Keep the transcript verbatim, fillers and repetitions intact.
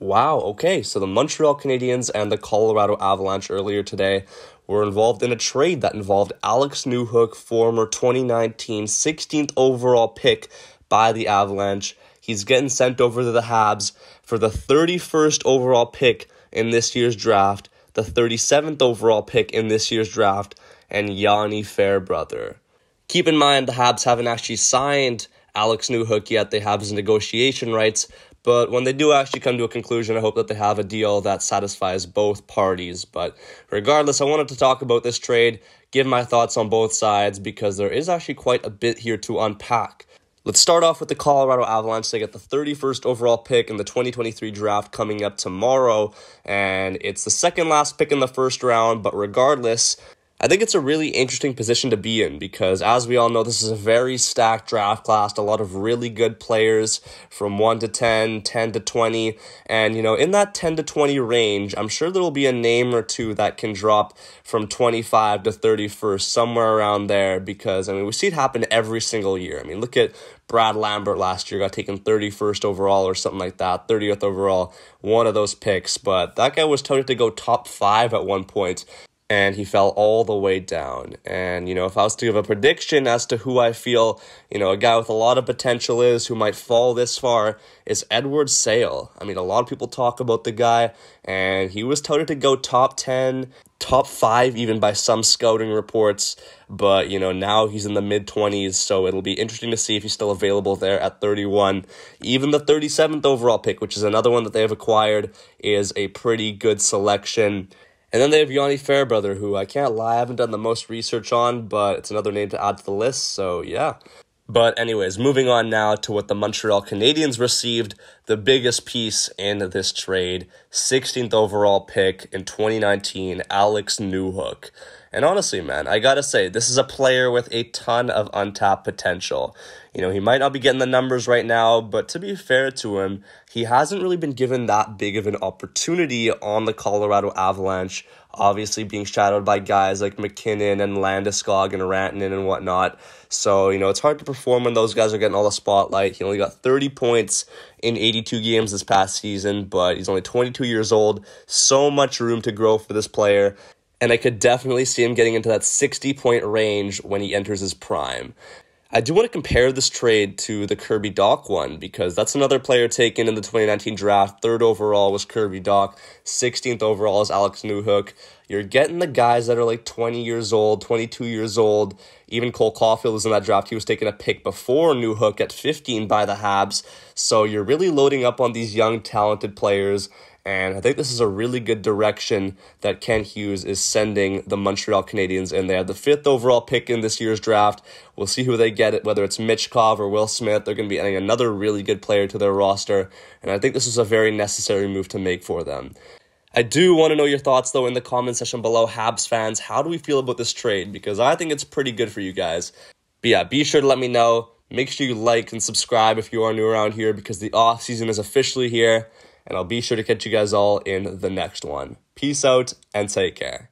Wow, okay, so the Montreal Canadiens and the Colorado Avalanche earlier today were involved in a trade that involved Alex Newhook, former twenty nineteen sixteenth overall pick by the Avalanche. He's getting sent over to the Habs for the thirty-first overall pick in this year's draft, the thirty-seventh overall pick in this year's draft, and Yanni Fairbrother. Keep in mind, the Habs haven't actually signed Alex Newhook yet. They have his negotiation rights. But when they do actually come to a conclusion, I hope that they have a deal that satisfies both parties. But regardless, I wanted to talk about this trade, give my thoughts on both sides, because there is actually quite a bit here to unpack. Let's start off with the Colorado Avalanche. They get the thirty-first overall pick in the twenty twenty-three draft coming up tomorrow, and it's the second last pick in the first round, but regardless, I think it's a really interesting position to be in because, as we all know, this is a very stacked draft class, a lot of really good players from one to ten, ten to twenty, and, you know, in that ten to twenty range, I'm sure there will be a name or two that can drop from twenty-five to thirty-first, somewhere around there, because, I mean, we see it happen every single year. I mean, look at Brad Lambert last year, got taken thirty-first overall or something like that, thirtieth overall, one of those picks, but that guy was touted to go top five at one point, and he fell all the way down. And, you know, if I was to give a prediction as to who I feel, you know, a guy with a lot of potential is who might fall this far is Edward Sale. I mean, a lot of people talk about the guy, and he was touted to go top ten, top five even by some scouting reports. But, you know, now he's in the mid-twenties, so it'll be interesting to see if he's still available there at thirty-one. Even the thirty-seventh overall pick, which is another one that they have acquired, is a pretty good selection. And then they have Yanni Fairbrother, who I can't lie, I haven't done the most research on, but it's another name to add to the list, so yeah. But anyways, moving on now to what the Montreal Canadiens received, the biggest piece in this trade, sixteenth overall pick in twenty nineteen, Alex Newhook. And honestly, man, I gotta say, this is a player with a ton of untapped potential. You know, he might not be getting the numbers right now, but to be fair to him, he hasn't really been given that big of an opportunity on the Colorado Avalanche, obviously being shadowed by guys like McKinnon and Landeskog and Rantanen and whatnot. So, you know, it's hard to perform when those guys are getting all the spotlight. He only got thirty points in eighty-two games this past season, but he's only twenty-two years old. So much room to grow for this player. And I could definitely see him getting into that sixty-point range when he enters his prime. I do want to compare this trade to the Kirby Dach one, because that's another player taken in the twenty nineteen draft. Third overall was Kirby Dach. sixteenth overall is Alex Newhook. You're getting the guys that are like twenty years old, twenty-two years old. Even Cole Caulfield was in that draft. He was taking a pick before Newhook at fifteen by the Habs. So you're really loading up on these young, talented players. And I think this is a really good direction that Kent Hughes is sending the Montreal Canadiens in. They have the fifth overall pick in this year's draft. We'll see who they get, whether it's Mitchkov or Will Smith. They're going to be adding another really good player to their roster. And I think this is a very necessary move to make for them. I do want to know your thoughts, though, in the comment section below. Habs fans, how do we feel about this trade? Because I think it's pretty good for you guys. But yeah, be sure to let me know. Make sure you like and subscribe if you are new around here, because the offseason is officially here. And I'll be sure to catch you guys all in the next one. Peace out and take care.